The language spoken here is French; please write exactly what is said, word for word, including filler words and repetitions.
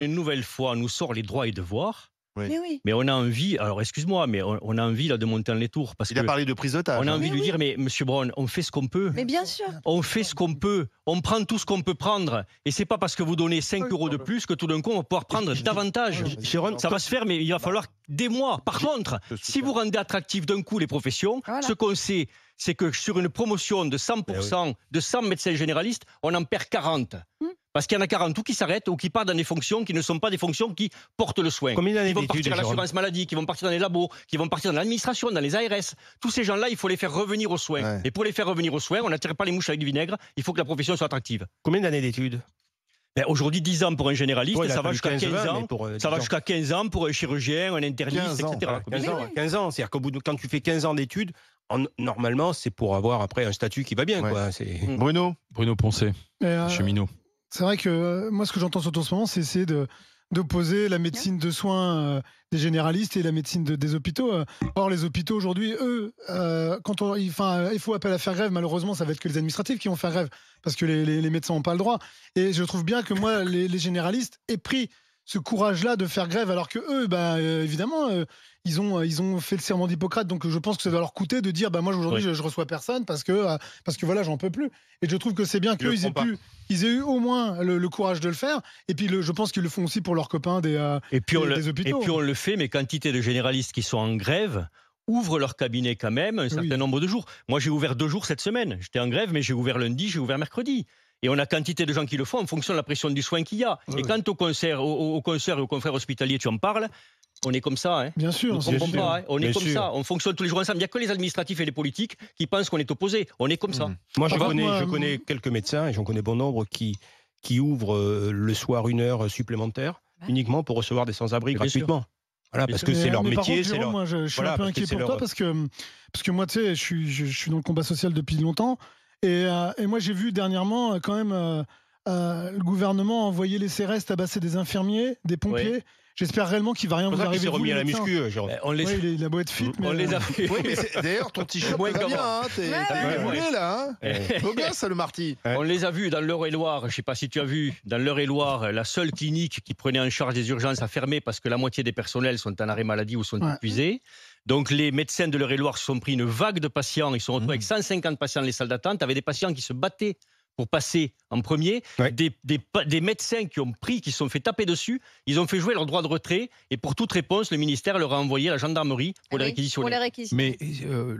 une nouvelle fois, on nous sort les droits et devoirs. Oui. Mais, oui. mais on a envie, alors excuse-moi, mais on, on a envie là, de monter en les tours. Parce Il que a parlé de prise d'otage. On a envie mais de oui. lui dire, mais monsieur Braun, on fait ce qu'on peut. Mais bien sûr. On fait ce qu'on peut. On prend tout ce qu'on peut prendre. Et c'est pas parce que vous donnez cinq euros de plus que tout d'un coup, on va pouvoir prendre davantage. Sharon, ça va se faire, mais il va falloir des mois. Par contre, si vous rendez attractif d'un coup les professions, voilà. ce qu'on sait, c'est que sur une promotion de cent pour cent, de cent médecins généralistes, on en perd quarante. Hum. Parce qu'il y en a quarante ou qui s'arrêtent ou qui partent dans des fonctions qui ne sont pas des fonctions qui portent le soin. Combien d'années d'études, qui vont partir à l'assurance maladie, qui vont partir dans les labos, qui vont partir dans l'administration, dans les A R S. Tous ces gens-là, il faut les faire revenir aux soins. Ouais. Et pour les faire revenir aux soins, on n'attire pas les mouches avec du vinaigre, il faut que la profession soit attractive. Combien d'années d'études ? Ben aujourd'hui, dix ans pour un généraliste, ouais, ça va jusqu'à quinze ans. Euh, ça va jusqu'à quinze ans pour un chirurgien, un interniste, et cetera. Ouais, quinze ans, c'est-à-dire qu'au bout de, quand tu fais quinze ans d'études, en, normalement, c'est pour avoir après un statut qui va bien. Ouais. Quoi. Mmh. Bruno, Bruno Poncet, euh, cheminot. C'est vrai que euh, moi, ce que j'entends surtout en ce moment, c'est essayer de d'opposer la médecine de soins euh, des généralistes et la médecine de, des hôpitaux. Euh. Or, les hôpitaux aujourd'hui, eux, euh, quand on, ils, euh, ils font appel à faire grève, malheureusement, ça va être que les administratifs qui vont faire grève, parce que les, les, les médecins n'ont pas le droit. Et je trouve bien que moi, les, les généralistes aient pris ce courage-là de faire grève, alors que eux, bah, euh, évidemment, euh, ils, ont, ils ont fait le serment d'Hippocrate, donc je pense que ça doit leur coûter de dire, bah, moi, aujourd'hui, oui. je, je reçois personne, parce que, euh, parce que voilà, j'en peux plus. Et je trouve que c'est bien qu'eux, ils aient pu... Ils aient eu au moins le, le courage de le faire. Et puis, le, je pense qu'ils le font aussi pour leurs copains des, euh, et puis des, le, des hôpitaux. Et puis, on le fait, mais quantité de généralistes qui sont en grève ouvrent leur cabinet quand même un certain oui. nombre de jours. Moi, j'ai ouvert deux jours cette semaine. J'étais en grève, mais j'ai ouvert lundi, j'ai ouvert mercredi. Et on a quantité de gens qui le font en fonction de la pression du soin qu'il y a. Oui. Et quant aux concerts, aux, aux concerts et aux confrères hospitaliers, tu en parles, on est comme ça. Hein. Bien sûr. On, bien sûr. Pas, hein. on est bien comme sûr. ça. On fonctionne tous les jours ensemble. Il n'y a que les administratifs et les politiques qui pensent qu'on est opposés. On est comme ça. Mmh. Moi, je connais, moi, je connais quelques médecins, et j'en connais bon nombre, qui, qui ouvrent euh, le soir une heure supplémentaire ouais. uniquement pour recevoir des sans-abri gratuitement. Sûr. Voilà, parce que c'est leur métier. Contre, Jérôme, leur... Moi, je, je suis voilà, un peu inquiet pour leur... toi parce que, parce que moi, tu sais, je suis, je, je suis dans le combat social depuis longtemps. Et, euh, et moi, j'ai vu dernièrement, quand même, euh, euh, le gouvernement envoyer les C R S tabasser des infirmiers, des pompiers. Oui. J'espère réellement qu'il va rien vous arriver. Il s'est remis à la muscu, Jérôme. On les... Oui, il a beau être fit, mais... On les a fait. Oui, mais d'ailleurs, ton t-shirt, ouais, bien, hein, t'es roulé, là. Beau gosse, le Marty. On les a vus dans l'Eure-et-Loire, je ne sais pas si tu as vu, dans l'Eure-et-Loire, la seule clinique qui prenait en charge les urgences a fermé parce que la moitié des personnels sont en arrêt maladie ou sont ouais. épuisés. Donc les médecins de l'Eure-et-Loire se sont pris une vague de patients. Ils se sont retrouvés mmh. avec cent cinquante patients dans les salles d'attente, avec des patients qui se battaient pour passer en premier, ouais. des, des, des médecins qui ont pris, qui se sont fait taper dessus, ils ont fait jouer leur droit de retrait, et pour toute réponse, le ministère leur a envoyé la gendarmerie pour oui, les réquisitionner. Pour les réquisitionner. Mais, euh...